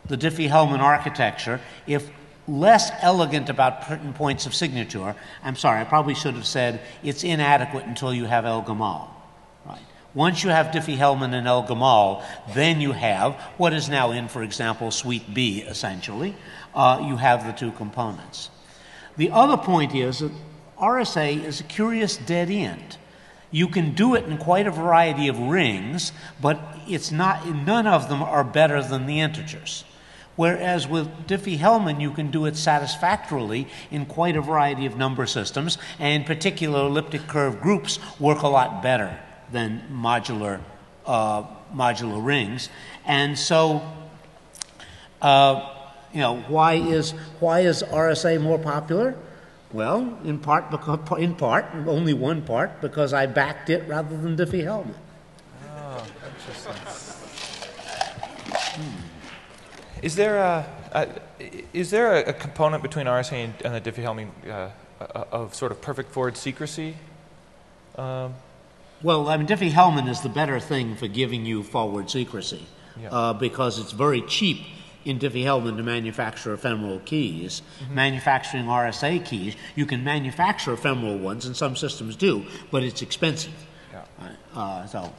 the Diffie-Hellman architecture, if less elegant about certain points of signature, I'm sorry, I probably should have said it's inadequate until you have El Gamal. Right? Once you have Diffie-Hellman and El Gamal, then you have what is now in, for example, Suite B, essentially. Uh, you have the two components. The other point is that R S A is a curious dead end. You can do it in quite a variety of rings, but it's not, none of them are better than the integers. Whereas with Diffie-Hellman, you can do it satisfactorily in quite a variety of number systems, and particular elliptic curve groups work a lot better than modular, uh, modular rings. And so, uh, you know, why is, why is R S A more popular? Well, in part, because, in part, only one part, because I backed it rather than Diffie-Hellman. Oh, interesting. Hmm. Is there a, a is there a, a component between R S A and, and the Diffie-Hellman uh, of sort of perfect forward secrecy? Um, well, I mean, Diffie-Hellman is the better thing for giving you forward secrecy. yeah. uh, because it's very cheap in Diffie-Hellman to manufacture ephemeral keys. Mm-hmm. Manufacturing R S A keys, you can manufacture ephemeral ones, and some systems do, but it's expensive. Yeah. Uh, so.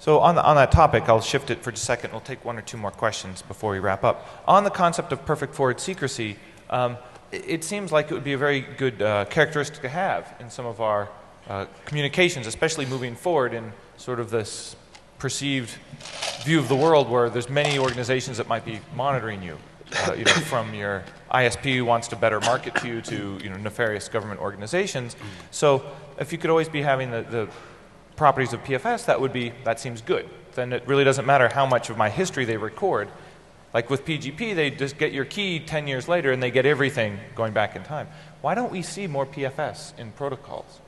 So on, the, on that topic, I'll shift it for just a second. We'll take one or two more questions before we wrap up. On the concept of perfect forward secrecy, um, it, it seems like it would be a very good uh, characteristic to have in some of our uh, communications, especially moving forward in sort of this perceived view of the world where there's many organizations that might be monitoring you, uh, you know, from your I S P who wants to better market to you to, you know, nefarious government organizations. So if you could always be having the, the properties of P F S, that would be, that seems good. Then it really doesn't matter how much of my history they record. Like with P G P, they just get your key ten years later and they get everything going back in time. Why don't we see more P F S in protocols?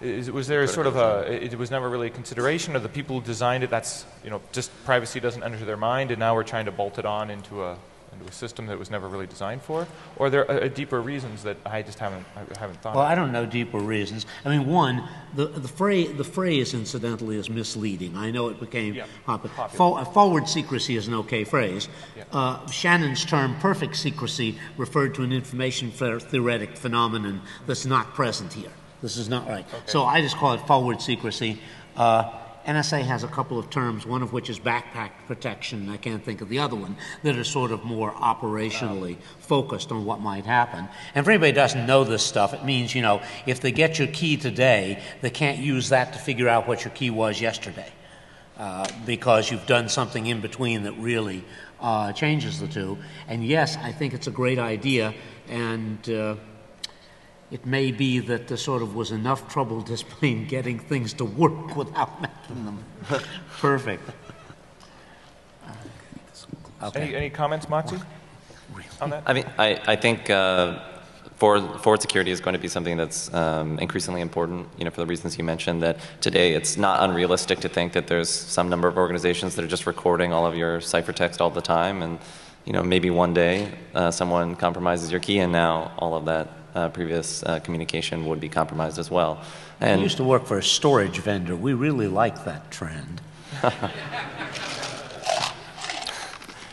Is, was there sort of a, it was never really a consideration, or the people who designed it, that's, you know, just privacy doesn't enter their mind and now we're trying to bolt it on into a, into a system that was never really designed for? Or are there uh, deeper reasons that I just haven't, I haven't thought well, of? Well, I don't know deeper reasons. I mean, one, the, the, phrase, the phrase, incidentally, is misleading. I know it became yeah, popular. For, forward secrecy is an okay phrase. Yeah. Uh, Shannon's term, perfect secrecy, referred to an information theoretic phenomenon that's not present here. This is not right. Okay. So I just call it forward secrecy. Uh, N S A has a couple of terms, one of which is backpack protection, and I can't think of the other one, that are sort of more operationally focused on what might happen. And if anybody doesn't know this stuff, it means, you know, if they get your key today, they can't use that to figure out what your key was yesterday, uh, because you've done something in between that really uh, changes the two. And yes, I think it's a great idea, and uh, it may be that there sort of was enough trouble just plain getting things to work without making them perfect. Okay. Any, any comments, Moxie? On that? I mean, I, I think uh, forward, forward security is going to be something that's um, increasingly important, you know, for the reasons you mentioned, that today it's not unrealistic to think that there's some number of organizations that are just recording all of your ciphertext all the time, and, you know, maybe one day uh, someone compromises your key and now all of that Uh, previous uh, communication would be compromised as well. And I used to work for a storage vendor. We really like that trend.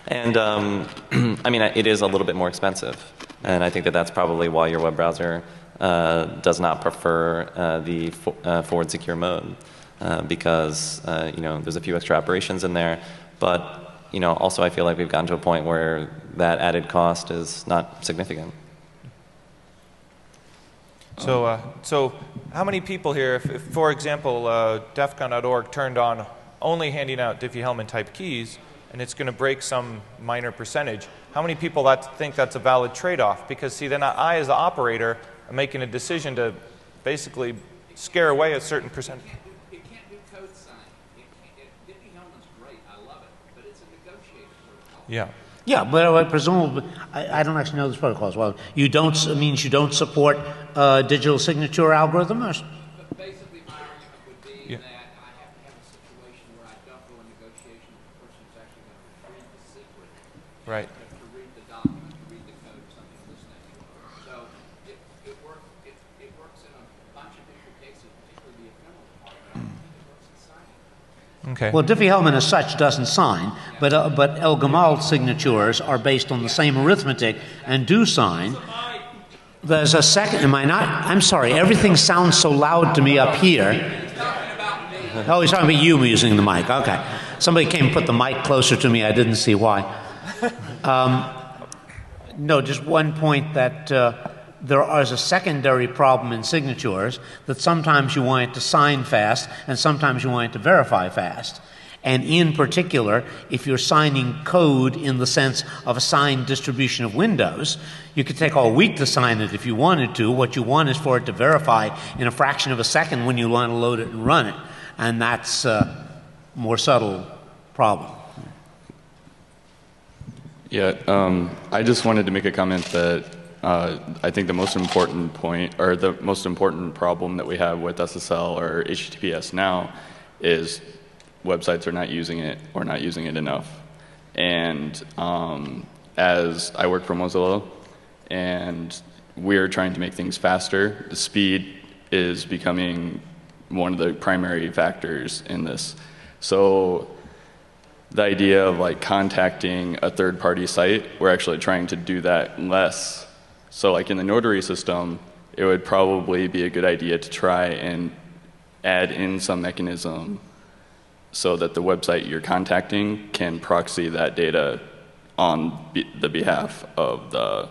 And um, I mean, it is a little bit more expensive, and I think that that's probably why your web browser uh, does not prefer uh, the fo uh, forward secure mode, uh, because uh, you know, there's a few extra operations in there, but you know, also I feel like we've gotten to a point where that added cost is not significant. So, uh, so how many people here, if, if for example, uh, DEFCON dot org turned on only handing out Diffie-Hellman type keys, and it's going to break some minor percentage, how many people that think that's a valid trade-off? Because see, then I, as the operator, am making a decision to basically scare away a certain percentage. It can't do code sign. Diffie-Hellman's great. I love it. But it's a negotiated protocol. Yeah. Yeah, but I presume, I, I don't actually know this protocol as well. You don't, it means you don't support uh, digital signature algorithm? Or? But basically my argument would be yeah. that I have to have a situation where I don't go in negotiation with the person who's actually going to retrieve the secret. Right. To read the document, to read the code, something of this nature. So it, it, work, it, it works in a bunch of different cases, particularly the ephemeral part, right? It works in signing. Okay. Well, Diffie-Hellman as such doesn't sign, but, uh, but El Gamal signatures are based on the same arithmetic and do sign. There's a second, am I not? I'm sorry, everything sounds so loud to me up here. Oh, he's talking about you using the mic, okay. Somebody came and put the mic closer to me, I didn't see why. Um, no, just one point that uh, there is a secondary problem in signatures that sometimes you want it to sign fast and sometimes you want it to verify fast. And in particular, if you're signing code in the sense of a signed distribution of Windows, you could take all week to sign it if you wanted to. What you want is for it to verify in a fraction of a second when you want to load it and run it. And that's a more subtle problem. Yeah, um, I just wanted to make a comment that Uh, I think the most important point, or the most important problem that we have with S S L or H T T P S now is websites are not using it or not using it enough. And um, as I work for Mozilla, and we're trying to make things faster, speed is becoming one of the primary factors in this. So the idea of like contacting a third-party site, we're actually trying to do that less. So like in the notary system, it would probably be a good idea to try and add in some mechanism so that the website you're contacting can proxy that data on be the behalf of the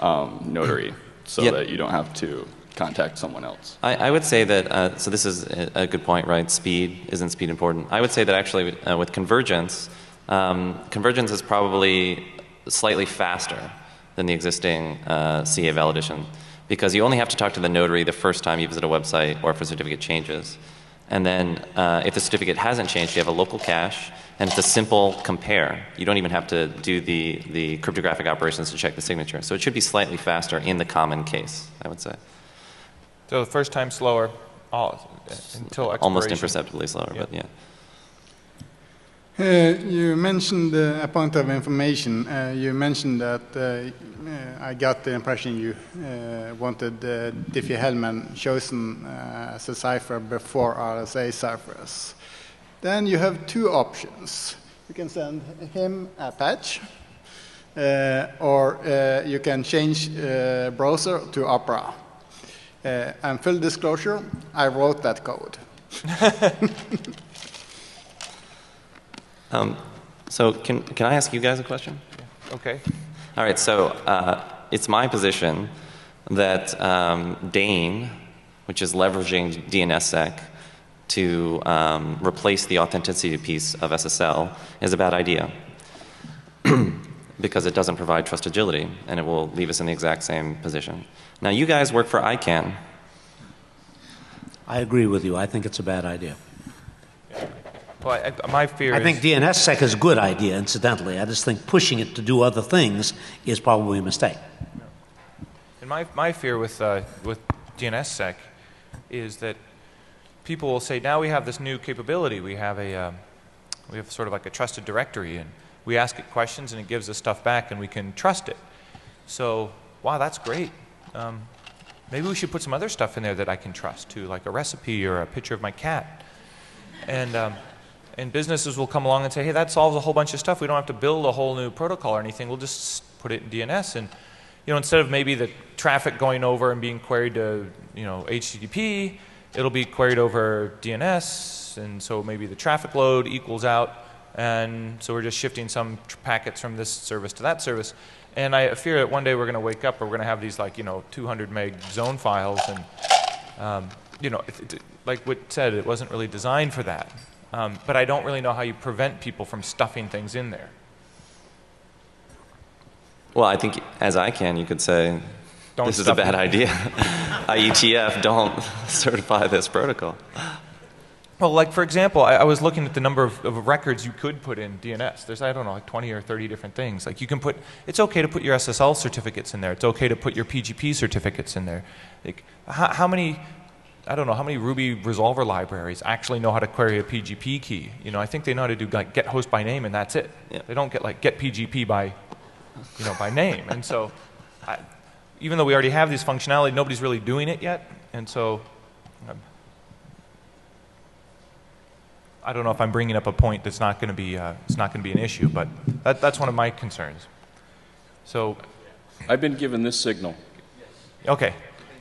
um, notary, so yep. that you don't have to contact someone else. I, I would say that, uh, so this is a good point, right? Speed, isn't speed important? I would say that actually uh, with Convergence, um, Convergence is probably slightly faster than the existing uh, C A validation, because you only have to talk to the notary the first time you visit a website or if a certificate changes. And then uh, if the certificate hasn't changed, you have a local cache, and it's a simple compare. You don't even have to do the, the cryptographic operations to check the signature. So it should be slightly faster in the common case, I would say. So the first time slower, all, until expiration. Almost imperceptibly slower, yeah. but yeah. Uh, you mentioned uh, a point of information. Uh, you mentioned that uh, uh, I got the impression you uh, wanted uh, Diffie-Hellman chosen uh, as a cipher before R S A ciphers. Then you have two options. You can send him a patch, uh, or uh, you can change uh, browser to Opera. Uh, and full disclosure, I wrote that code. Um, so can, can I ask you guys a question? Yeah. Okay. All right, so uh, it's my position that um, Dane, which is leveraging D N S S E C to um, replace the authenticity piece of S S L, is a bad idea because it doesn't provide trust agility, and it will leave us in the exact same position. Now, you guys work for ICANN. I agree with you. I think it's a bad idea. Well, I, my fear I is think D N S S E C is a good idea, incidentally. I just think pushing it to do other things is probably a mistake. And my, my fear with, uh, with D N S S E C is that people will say, now we have this new capability. We have, a, um, we have sort of like a trusted directory, and we ask it questions, and it gives us stuff back, and we can trust it. So, wow, that's great. Um, maybe we should put some other stuff in there that I can trust, too, like a recipe or a picture of my cat. And... Um, And businesses will come along and say, hey, that solves a whole bunch of stuff. We don't have to build a whole new protocol or anything. We'll just put it in D N S. And, you know, instead of maybe the traffic going over and being queried to, you know, H T T P, it'll be queried over D N S. And so maybe the traffic load equals out. And so we're just shifting some packets from this service to that service. And I fear that one day we're going to wake up or we're going to have these, like, you know, two hundred meg zone files. And, um, you know, it, it, like Whit said, it wasn't really designed for that. Um, but I don't really know how you prevent people from stuffing things in there. Well, I think as ICANN, you could say, don't this is a bad it. idea. I E T F, don't certify this protocol. Well, like, for example, I, I was looking at the number of, of records you could put in D N S. There's, I don't know, like twenty or thirty different things. Like, you can put, it's okay to put your S S L certificates in there. It's okay to put your P G P certificates in there. Like, how, how many... I don't know how many Ruby resolver libraries actually know how to query a P G P key. You know, I think they know how to do like get host by name and that's it. Yeah. They don't get like get P G P by, you know, by name. And so, I, even though we already have these functionality, nobody's really doing it yet. And so, um, I don't know if I'm bringing up a point that's not going to be uh, it's not going to be an issue, but that, that's one of my concerns. So, I've been given this signal. Okay.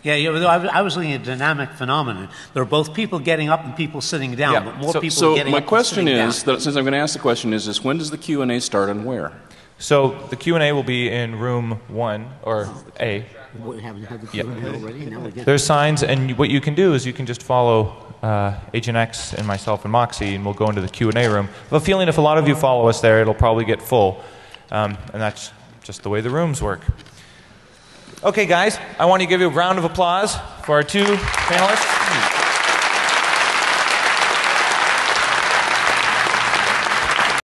Yeah, you know, I was looking at a dynamic phenomenon. There are both people getting up and people sitting down, yeah. but more so, people so getting up. So my question is, that, since I'm going to ask the question, is, is when does the Q and A start and where? So the Q and A will be in room one, or A. We haven't had the Q and A yep. already. Now we're getting there's signs, and what you can do is you can just follow uh, Agent X and myself and Moxie, and we'll go into the Q and A room. I have a feeling if a lot of you follow us there, it'll probably get full. Um, and that's just the way the rooms work. Okay, guys, I want to give you a round of applause for our two panelists.